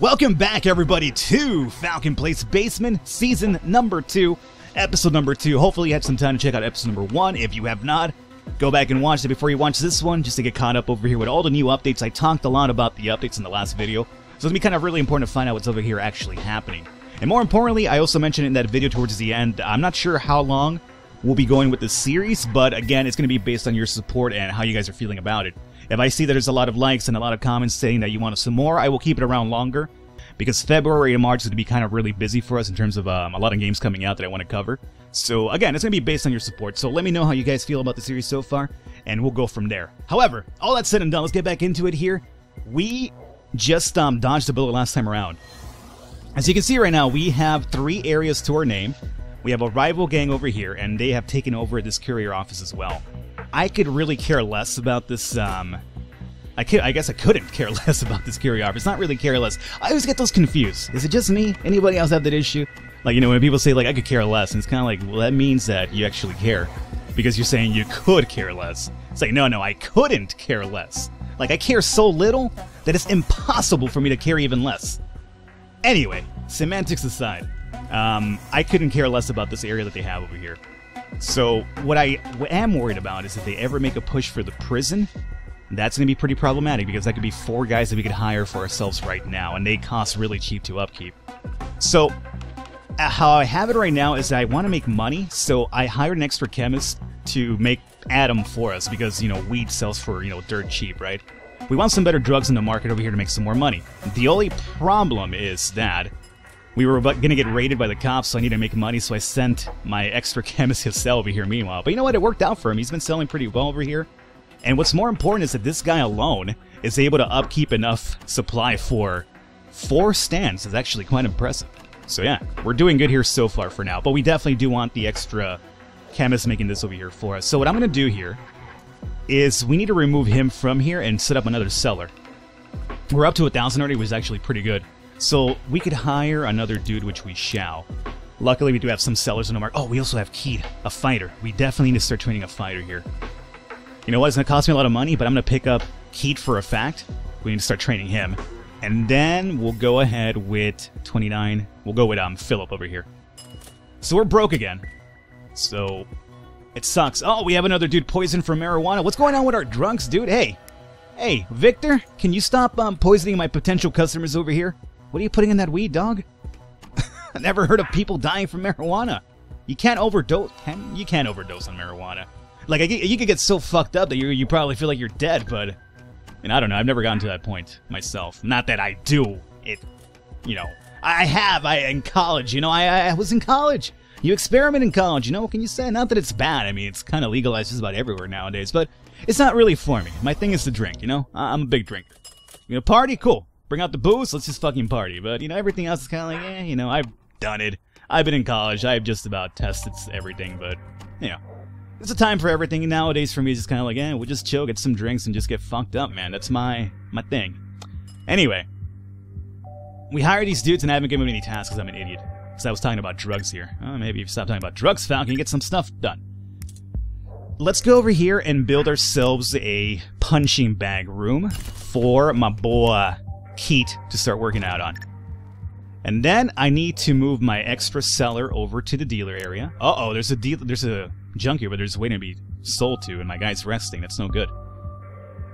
Welcome back, everybody, to Falcon Place Basement, season number 2, episode number 2. Hopefully you had some time to check out episode number 1. If you have not, go back and watch it before you watch this one, just to get caught up over here with all the new updates. I talked a lot about the updates in the last video, so it's going to be kind of really important to find out what's over here actually happening. And more importantly, I also mentioned in that video towards the end, I'm not sure how long we'll be going with this series, but again, it's going to be based on your support and how you guys are feeling about it. If I see that there's a lot of likes and a lot of comments saying that you want some more, I will keep it around longer, because February and March is going to be kind of really busy for us in terms of a lot of games coming out that I want to cover. So again, it's going to be based on your support, so let me know how you guys feel about the series so far, and we'll go from there. However, all that said and done, let's get back into it here. We just dodged a bullet last time around. As you can see right now, we have 3 areas to our name. We have a rival gang over here, and they have taken over this courier office as well. I could really care less about this, I guess I couldn't care less about this courier office. Not really care less. I always get those confused. Is it just me? Anybody else have that issue? Like, you know, when people say, like, I could care less, and it's kind of like, well, that means that you actually care, because you're saying you could care less. It's like, no, I couldn't care less. Like, I care so little that it's impossible for me to care even less. Anyway, semantics aside, I couldn't care less about this area that they have over here. So what I am worried about is if they ever make a push for the prison, that's going to be pretty problematic, because that could be 4 guys that we could hire for ourselves right now, and they cost really cheap to upkeep. So how I have it right now is that I want to make money, so I hired an extra chemist to make Adam for us, because, you know, weed sells for, you know, dirt cheap, right? We want some better drugs in the market over here to make some more money. The only problem is that we were going to get raided by the cops, so I need to make money, so I sent my extra chemist to sell over here meanwhile. But you know what? It worked out for him. He's been selling pretty well over here. And what's more important is that this guy alone is able to upkeep enough supply for 4 stands. It's actually quite impressive. So yeah, we're doing good here so far for now. But we definitely do want the extra chemist making this over here for us. So what I'm going to do here is we need to remove him from here and set up another seller. We're up to 1,000 already, which is actually pretty good. So we could hire another dude, which we shall. Luckily, we do have some sellers in the market. Oh, we also have Keed, a fighter. We definitely need to start training a fighter here. You know what? It's going to cost me a lot of money, but I'm going to pick up Keed for a fact. We need to start training him. And then we'll go ahead with 29. We'll go with Philip over here. So we're broke again. So it sucks. Oh, we have another dude poisoned for marijuana. What's going on with our drunks, dude? Hey, Victor, can you stop poisoning my potential customers over here? What are you putting in that weed, dog? I never heard of people dying from marijuana. You can't overdose. You can't overdose on marijuana. Like, you could get so fucked up that you probably feel like you're dead, but... And I don't know, I've never gotten to that point myself. Not that I do it, you know. In college, you know, I was in college. You experiment in college, you know, what can you say? Not that it's bad. I mean, it's kind of legalized just about everywhere nowadays, but it's not really for me. My thing is to drink, you know? I'm a big drinker. You know, party? Cool. Bring out the booze, let's just fucking party. But, you know, everything else is kind of like, eh, you know, I've done it. I've been in college, I've just about tested everything, but, you know. It's a time for everything, and nowadays for me it's just kind of like, eh, we'll just chill, get some drinks, and just get fucked up, man. That's my thing. Anyway. We hire these dudes, and I haven't given them any tasks because I'm an idiot. Because I was talking about drugs here. Oh, maybe if you stop talking about drugs, Falcon, you get some stuff done. Let's go over here and build ourselves a punching bag room for my boy Keet to start working out on. And then I need to move my extra seller over to the dealer area. Uh-oh, there's a junk here, but there's waiting to be sold to, and my guy's resting. That's no good.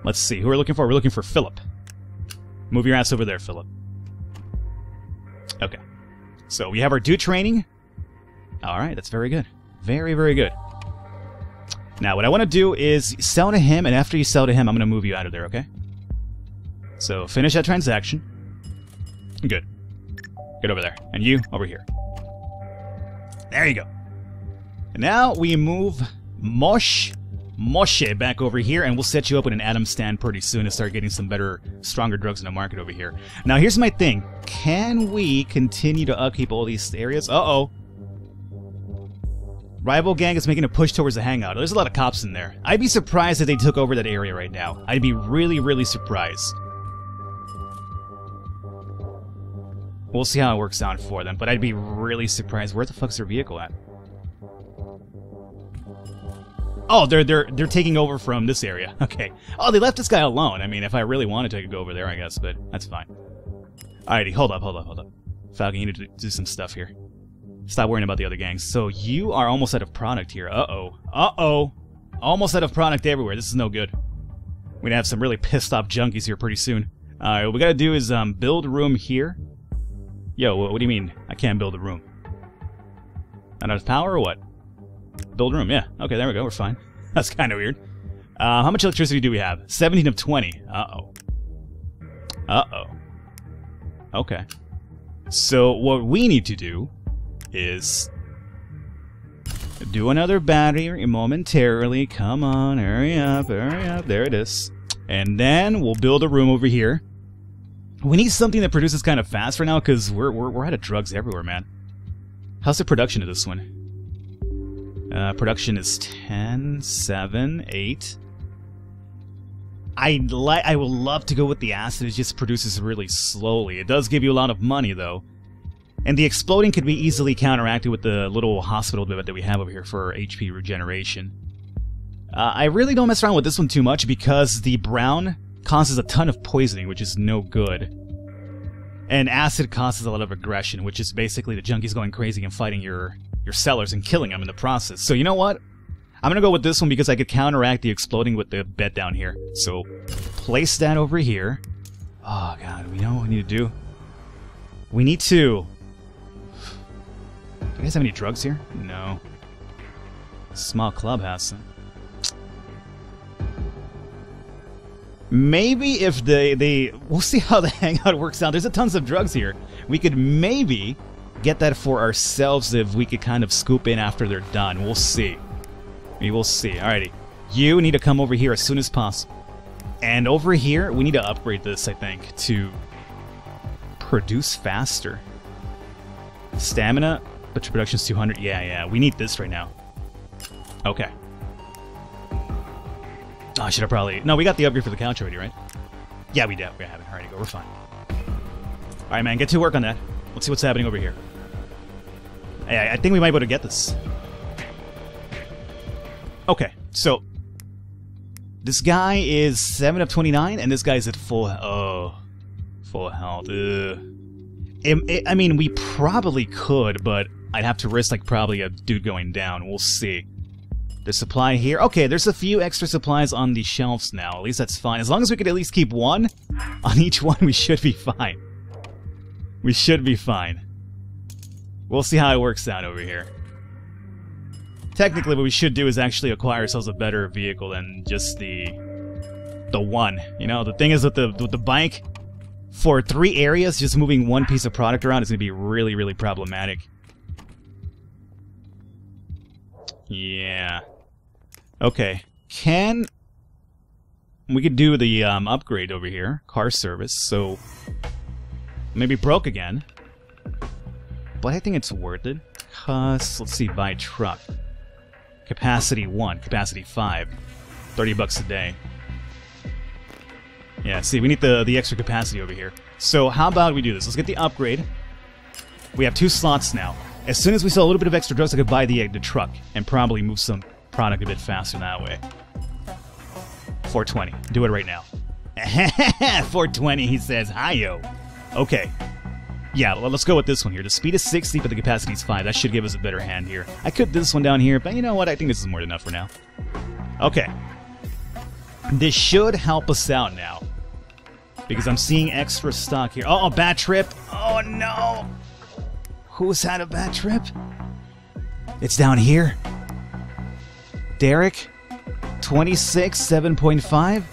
Let's see, who we're looking for? We're looking for Philip. Move your ass over there, Philip. Okay. So we have our dude training. Alright, that's very good. Very, very good. Now, what I want to do is sell to him, and after you sell to him, I'm going to move you out of there, okay? So, finish that transaction. Good. Get over there. And you, over here. There you go. And now we move Moshe back over here, and we'll set you up with an Adam stand pretty soon to start getting some better, stronger drugs in the market over here. Now, here's my thing. Can we continue to upkeep all these areas? Uh-oh. Rival gang is making a push towards the hangout. There's a lot of cops in there. I'd be surprised if they took over that area right now. I'd be really, really surprised. We'll see how it works out for them, but I'd be really surprised. Where the fuck's their vehicle at? Oh, they're taking over from this area. Okay. Oh, they left this guy alone. I mean, if I really wanted to, I could go over there, I guess, but that's fine. Alrighty, hold up. Falcon, you need to do some stuff here. Stop worrying about the other gangs. So you are almost out of product here. Uh-oh. Almost out of product everywhere. This is no good. We're gonna have some really pissed off junkies here pretty soon. Alright, what we gotta do is build a room here. Yo, what do you mean? I can't build a room. Another tower or what? Build room, yeah. Okay, there we go. We're fine. That's kind of weird. How much electricity do we have? 17 of 20. Uh-oh. Okay. So what we need to do is do another battery momentarily. Come on, hurry up. There it is. And then we'll build a room over here. We need something that produces kind of fast for now, because we're out of drugs everywhere, man. How's the production of this one? Production is 10, 7, 8. I would love to go with the acid. It just produces really slowly. It does give you a lot of money, though. And the exploding could be easily counteracted with the little hospital bit that we have over here for HP regeneration. I really don't mess around with this one too much, because the brown causes a ton of poisoning, which is no good. And acid causes a lot of aggression, which is basically the junkies going crazy and fighting your sellers and killing them in the process. So you know what? I'm gonna go with this one because I could counteract the exploding with the bed down here. So place that over here. Oh god, we know what we need to do. We need to... Do you guys have any drugs here? No. Small clubhouse. Maybe if they we'll see how the hangout works out. There's a tons of drugs here. We could maybe get that for ourselves if we could kind of scoop in after they're done. We'll see. We will see. Alrighty. You need to come over here as soon as possible. And over here, we need to upgrade this, I think, to produce faster. Stamina, but your production's 200. Yeah. We need this right now. Okay. Oh, I should have probably... No, we got the upgrade for the couch already, right? Yeah, we did. We haven't. Alright, we're fine. Alright, man. Get to work on that. Let's see what's happening over here. Hey, I think we might be able to get this. Okay, so... This guy is 7 of 29, and this guy's at full... Oh. Full health. I mean, we probably could, but I'd have to risk, like, probably a dude going down. We'll see. There's supply here. Okay, there's a few extra supplies on the shelves now. At least that's fine. As long as we could at least keep one on each one, we should be fine. We should be fine. We'll see how it works out over here. Technically, what we should do is actually acquire ourselves a better vehicle than just the one. You know, the thing is with the bike, for three areas, just moving one piece of product around is going to be really, really problematic. Yeah. Okay. We could do the upgrade over here, car service. So maybe broke again, but I think it's worth it. Cause let's see, buy truck. Capacity 1, capacity 5, 30 bucks a day. Yeah. See, we need the extra capacity over here. So how about we do this? Let's get the upgrade. We have 2 slots now. As soon as we sell a little bit of extra drugs, I could buy the truck and probably move some product a bit faster that way. 420. Do it right now. 420, he says. Hi-yo. Okay. Yeah, let's go with this one here. The speed is 60, but the capacity is 5. That should give us a better hand here. I could this one down here, but you know what? I think this is more than enough for now. Okay. This should help us out now, because I'm seeing extra stock here. Oh, bad trip. Oh, no. Who's had a bad trip? It's down here. Derek, 26, 7.5.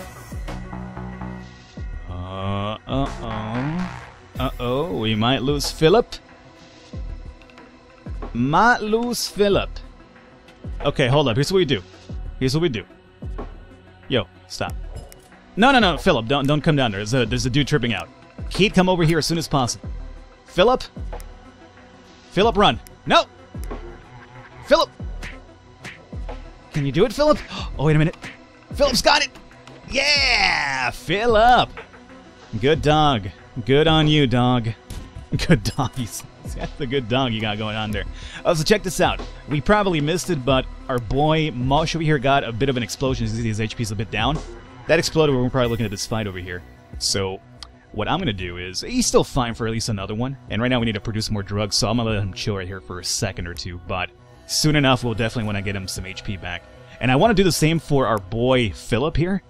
Uh-oh, we might lose Philip. Okay, hold up. Here's what we do. Yo, stop. No, Philip, don't come down there. There's a dude tripping out. Keith, come over here as soon as possible. Philip? Philip, run. No! Philip! Can you do it, Philip? Oh, wait a minute. Philip's got it! Yeah! Philip! Good dog. Good on you, dog. Good dog. That's the good dog you got going on there. Oh, so check this out. We probably missed it, but our boy Mosh over here got a bit of an explosion. His HP's a bit down. That exploded when we're probably looking at this fight over here. So What I'm gonna do is, he's still fine for at least another one, and right now we need to produce more drugs, so I'm gonna let him chill right here for a second or two, but soon enough we'll definitely want to get him some HP back. And I want to do the same for our boy Philip here,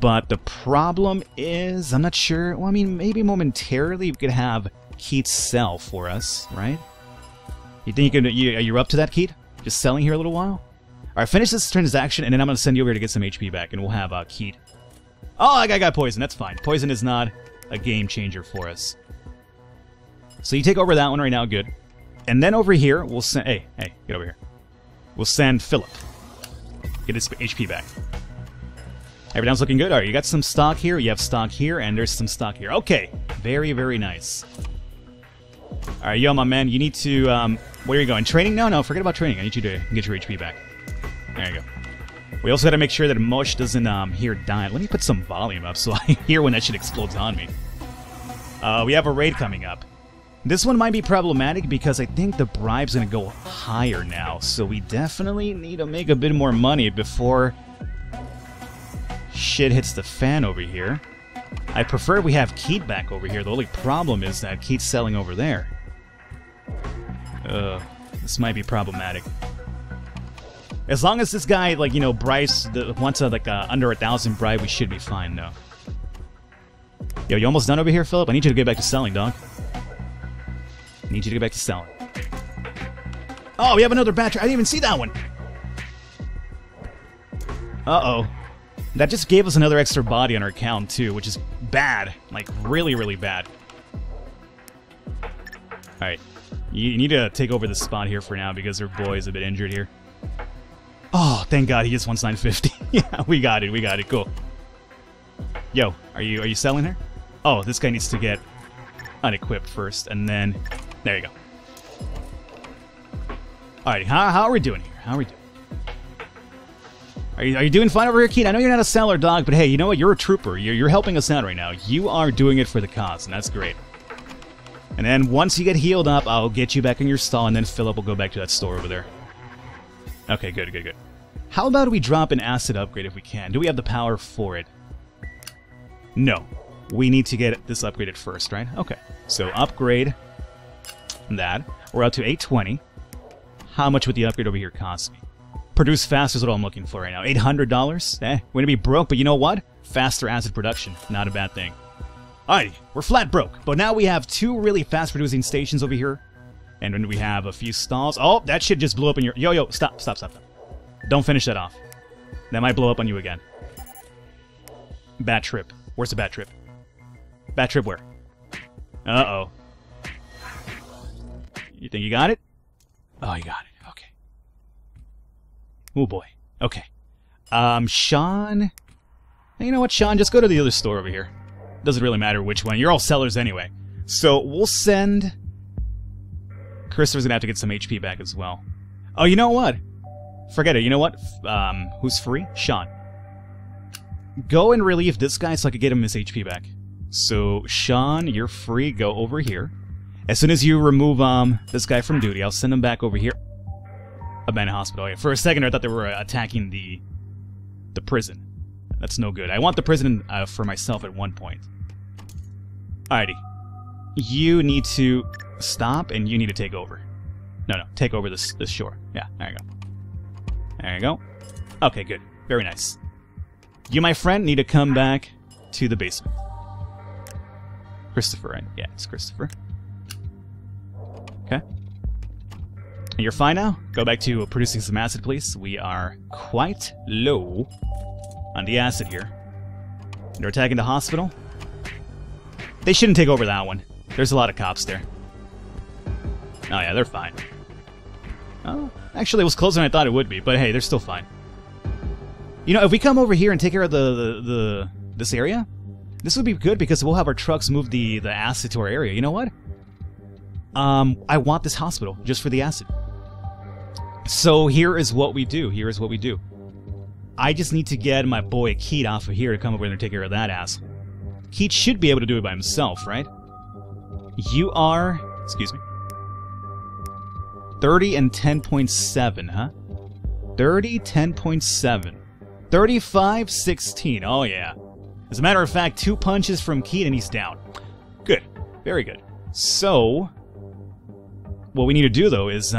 but the problem is, I'm not sure, well I mean maybe momentarily we could have Keith sell for us, right? You think you're up to that, Keith? Just selling here a little while? Alright, finish this transaction and then I'm gonna send you over here to get some HP back and we'll have Keith. Oh, I got poison, that's fine. Poison is not a game changer for us. So you take over that one right now, good. And then over here, we'll send, hey, get over here. We'll send Philip. Get his HP back. Everything's looking good. All right, you got some stock here, you have stock here, and there's some stock here. Okay, very, very nice. All right, yo, my man, you need to, where are you going? Training? No, forget about training. I need you to get your HP back. There you go. We also got to make sure that Mosh doesn't hear die. Let me put some volume up so I hear when that shit explodes on me. We have a raid coming up. This one might be problematic because I think the bribe's going to go higher now. So we definitely need to make a bit more money before shit hits the fan over here. I prefer we have Keith back over here. The only problem is that Keith's selling over there. This might be problematic. As long as this guy, like, you know, bribes, wants a, like, under 1,000 bribe, we should be fine, though. Yo, you almost done over here, Philip? I need you to get back to selling, dog. I need you to get back to selling. Oh, we have another batch. I didn't even see that one. Uh-oh. That just gave us another extra body on our account, too, which is bad. Like, really, really bad. All right. You need to take over this spot here for now because their boy is a bit injured here. Oh, thank God, he just wants 950. Yeah, we got it, cool. Yo, are you selling her? Oh, this guy needs to get unequipped first, and then, there you go. Alright, how are we doing here? How are we doing? Are you doing fine over here, Keith? I know you're not a seller, dog, but hey, you know what? You're a trooper. You're helping us out right now. You are doing it for the cause, and that's great. And then once you get healed up, I'll get you back in your stall, and then Philip will go back to that store over there. Okay, good. How about we drop an asset upgrade if we can? Do we have the power for it? No. We need to get this upgraded first, right? Okay. So upgrade that. We're up to 820. How much would the upgrade over here cost me? Produce faster is what I'm looking for right now. $800? We're going to be broke, but you know what? Faster asset production. Not a bad thing. Alright, we're flat broke. But now we have two really fast producing stations over here. And when we have a few stalls... Oh, that shit just blew up in your... Yo, stop. Don't finish that off. That might blow up on you again. Bat trip. Where's the bat trip? Bat trip where? Uh-oh. You think you got it? Oh, you got it. Okay. Oh, boy. Okay. Sean... You know what, Sean? Just go to the other store over here. Doesn't really matter which one. You're all sellers anyway. So, we'll send... Christopher's gonna have to get some HP back as well. Oh, you know what? Forget it. You know what? Who's free? Sean. Go and relieve this guy so I could get him his HP back. So, Sean, you're free. Go over here. As soon as you remove this guy from duty, I'll send him back over here. Abandoned hospital. Yeah, for a second, I thought they were attacking the prison. That's no good. I want the prison for myself at one point. Alrighty. You need to... Stop, and you need to take over. No, take over this shore. Yeah, there you go. There you go. Okay, good. Very nice. You, my friend, need to come back to the basement. Christopher, right? Yeah, it's Christopher. Okay. You're fine now? Go back to producing some acid, please. We are quite low on the acid here. They're attacking the hospital. They shouldn't take over that one. There's a lot of cops there. Oh yeah, they're fine. Oh, actually it was closer than I thought it would be, but hey, they're still fine. You know, if we come over here and take care of this area, this would be good because we'll have our trucks move the acid to our area. You know what? I want this hospital just for the acid. So here is what we do. I just need to get my boy Keith off of here to come over and take care of that asshole. Keith should be able to do it by himself, right? You are... Excuse me. 30 and 10.7, huh? 30, 10.7. 35, 16. Oh, yeah. As a matter of fact, 2 punches from Keat and he's down. Good. Very good. So, what we need to do, though, is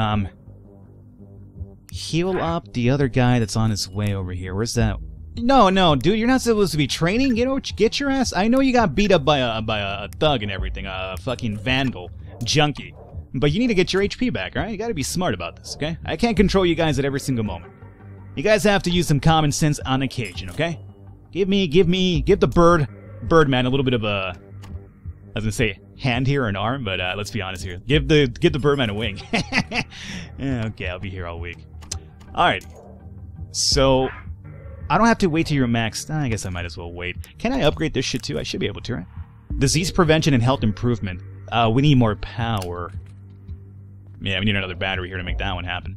heal up the other guy that's on his way over here. Where's that? No, no, dude, you're not supposed to be training. You know, get your ass. I know you got beat up by a thug and everything, a fucking vandal, junkie. But you need to get your HP back, all right? You got to be smart about this, okay? I can't control you guys at every single moment. You guys have to use some common sense on occasion, okay? Give the Birdman a little bit of a, I was gonna say hand here or an arm, but let's be honest here. Give the Birdman a wing. Okay, I'll be here all week. All right. So I don't have to wait till you're maxed. I guess I might as well wait. Can I upgrade this shit too? I should be able to, right? Disease prevention and health improvement. We need more power. Yeah, we need another battery here to make that one happen.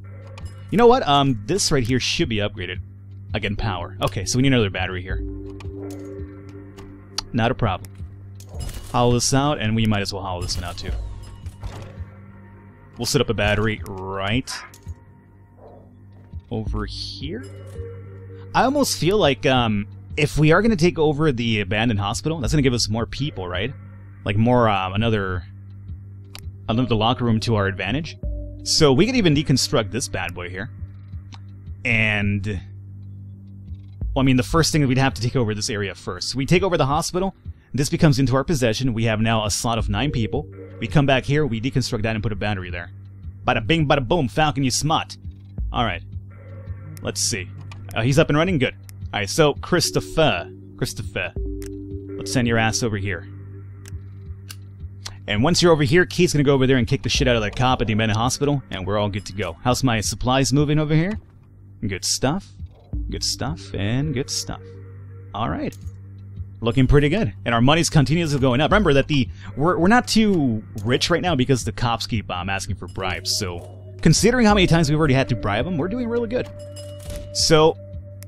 You know what? This right here should be upgraded. Again, power. Okay, so we need another battery here. Not a problem. Hollow this out, and we might as well hollow this one out too. We'll set up a battery right over here. I almost feel like if we are going to take over the abandoned hospital, that's going to give us more people, right? Like more another locker room to our advantage. So we could even deconstruct this bad boy here. And, well, I mean, the first thing that we'd have to take over this area first. So we take over the hospital. This becomes into our possession. We have now a slot of 9 people. We come back here. We deconstruct that and put a battery there. Bada bing, bada boom. Falcon, you smart. All right. Let's see. He's up and running? Good. All right, so Christopher, let's send your ass over here. And once you're over here, Keith's going to go over there and kick the shit out of that cop at the abandoned hospital, and we're all good to go. How's my supplies moving over here? Good stuff, and good stuff. All right. Looking pretty good. And our money's continuously going up. Remember that we're not too rich right now because the cops keep asking for bribes, so considering how many times we've already had to bribe them, we're doing really good. So,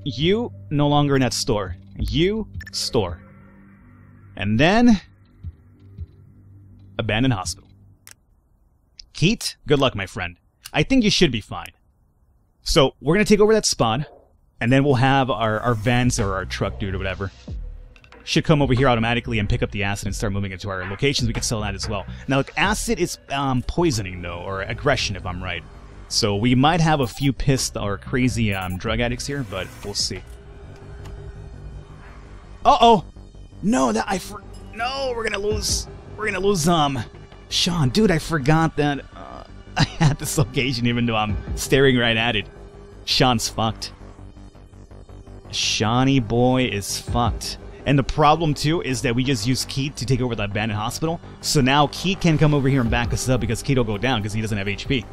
you no longer in that store. You store. And then abandoned hospital. Keat, good luck, my friend. I think you should be fine. So, we're going to take over that spot, and then we'll have our vans or our truck dude or whatever should come over here automatically and pick up the acid and start moving it to our locations. We can sell that as well. Now, look, acid is poisoning, though, or aggression, if I'm right. So we might have a few pissed or crazy drug addicts here, but we'll see. Uh-oh! No, that no, we're gonna lose Sean, dude, I forgot that I had this location even though I'm staring right at it. Sean's fucked. Shawnee boy is fucked. And the problem, too, is that we just use Keat to take over the abandoned hospital. So now Keat can come over here and back us up because Keat will go down because he doesn't have HP.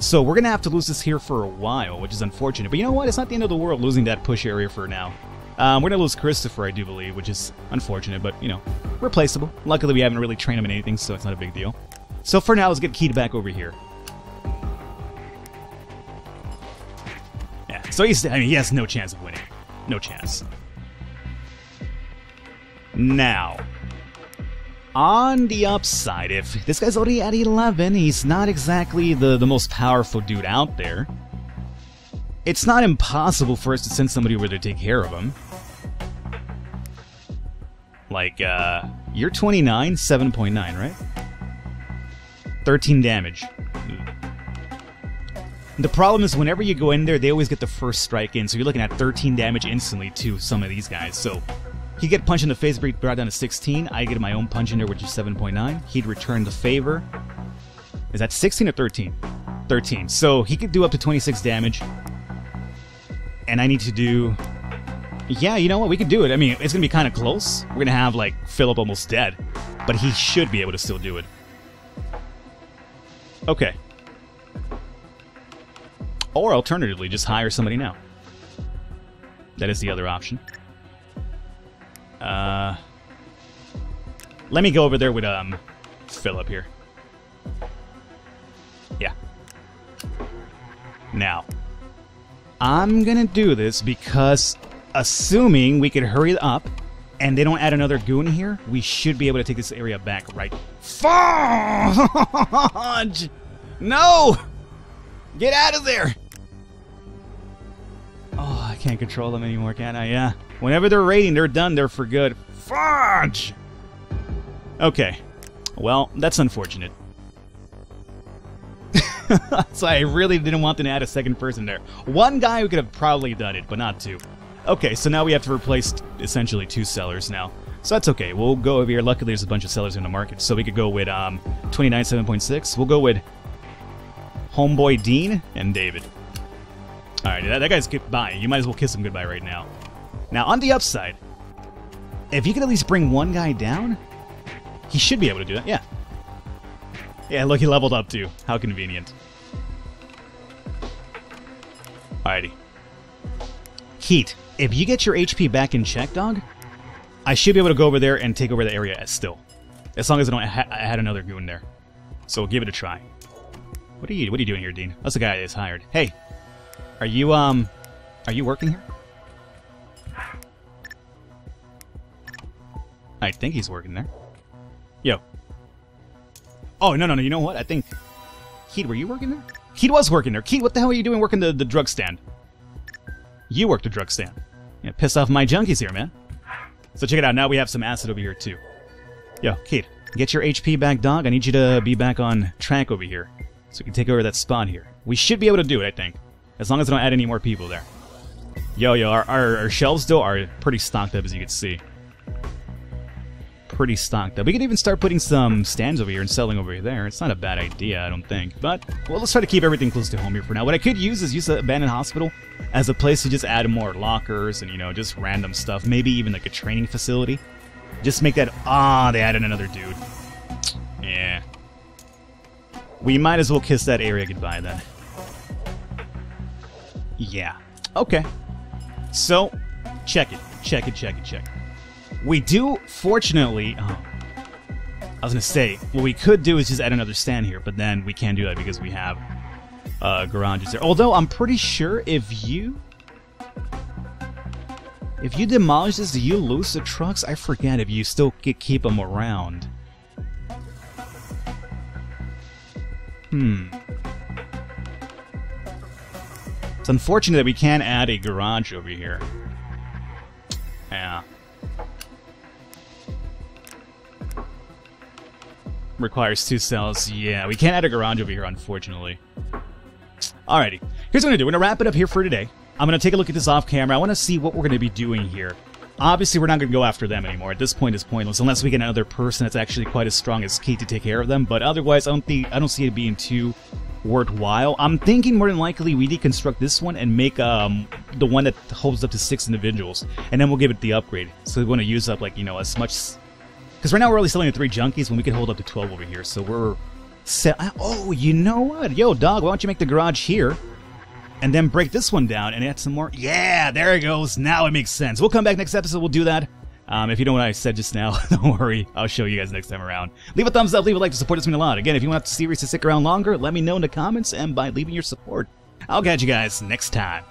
So we're going to have to lose this here for a while, which is unfortunate. But you know what? It's not the end of the world losing that push area for now. We're going to lose Christopher, I do believe, which is unfortunate, but, you know, replaceable. Luckily, we haven't really trained him in anything, so it's not a big deal. So for now, let's get Keat back over here. Yeah, so he has no chance of winning. No chance. Now, on the upside, if this guy's already at 11, he's not exactly the most powerful dude out there. It's not impossible for us to send somebody over to take care of him. Like, you're 29, 7.9, right? 13 damage. The problem is whenever you go in there, they always get the first strike in, so you're looking at 13 damage instantly to some of these guys, so he'd get punched in the face, brought down to 16. I get my own punch in there, which is 7.9. He'd return the favor. Is that 16 or 13? 13. So he could do up to 26 damage. And I need to do... Yeah, you know what? We could do it. I mean, it's going to be kind of close. We're going to have, like, Philip almost dead. But he should be able to still do it. Okay. Or alternatively, just hire somebody now. That is the other option. Let me go over there with Philip here. Yeah. Now, I'm gonna do this because, assuming we could hurry up, and they don't add another goon here, we should be able to take this area back, right? Fudge! No! Get out of there! Oh, I can't control them anymore, can I? Yeah. Whenever they're raiding, they're done. They're for good. Fudge! Okay. Well, that's unfortunate. So I really didn't want them to add a second person there. One guy who could have probably done it, but not two. Okay, so now we have to replace essentially two sellers now. So that's okay. We'll go over here. Luckily, there's a bunch of sellers in the market. So we could go with 29.7.6. We'll go with Homeboy Dean and David. Alright, that guy's goodbye. You might as well kiss him goodbye right now. Now, on the upside, if you can at least bring one guy down, he should be able to do that. Yeah. Yeah, look, he leveled up too. How convenient. Alrighty. Heat, if you get your HP back in check, dog, I should be able to go over there and take over the area still. As long as I don't add another goon there. So we'll give it a try. What are you doing here, Dean? That's the guy that's hired. Hey, are you working here? I think he's working there. Yo. Oh, no, you know what? I think... Keith, were you working there? Keith was working there. Keith, what the hell are you doing working the drug stand? You worked the drug stand. Yeah, piss off my junkies here, man. So check it out. Now we have some acid over here, too. Yo, Keith, get your HP back, dog. I need you to be back on track over here. So we can take over that spot here. We should be able to do it, I think. As long as I don't add any more people there. Yo, our shelves, though, are pretty stocked up, as you can see. Pretty stocked up. We could even start putting some stands over here and selling over there. It's not a bad idea, I don't think. But, well, let's try to keep everything close to home here for now. What I could use the abandoned hospital as a place to just add more lockers and, you know, just random stuff. Maybe even like a training facility. Just make that... Ah, they added another dude. Yeah. We might as well kiss that area goodbye then. Yeah. Okay. So, check it. We do, fortunately, I was going to say, what we could do is just add another stand here, but then we can't do that because we have garages there. Although, I'm pretty sure if you demolish this, do you lose the trucks? I forget if you still keep them around. It's unfortunate that we can't add a garage over here. Yeah. Requires two cells. Yeah, we can't add a garage over here, unfortunately. Alrighty. Here's what we're going to do. We're going to wrap it up here for today. I'm going to take a look at this off camera. I want to see what we're going to be doing here. Obviously, we're not going to go after them anymore. At this point, it's pointless. Unless we get another person that's actually quite as strong as Kate to take care of them. But otherwise, I don't see it being too worthwhile. I'm thinking more than likely we deconstruct this one and make the one that holds up to 6 individuals. And then we'll give it the upgrade. So we want to use up, like, you know, as much... Because right now we're only selling to 3 junkies when we can hold up to 12 over here, so we're set. Oh, you know what? Yo, dog, why don't you make the garage here and then break this one down and add some more? Yeah, there it goes. Now it makes sense. We'll come back next episode. We'll do that. If you know what I said just now, don't worry. I'll show you guys next time around. Leave a thumbs up. Leave a like to support us a lot. Again, if you want the series to stick around longer, let me know in the comments and by leaving your support. I'll catch you guys next time.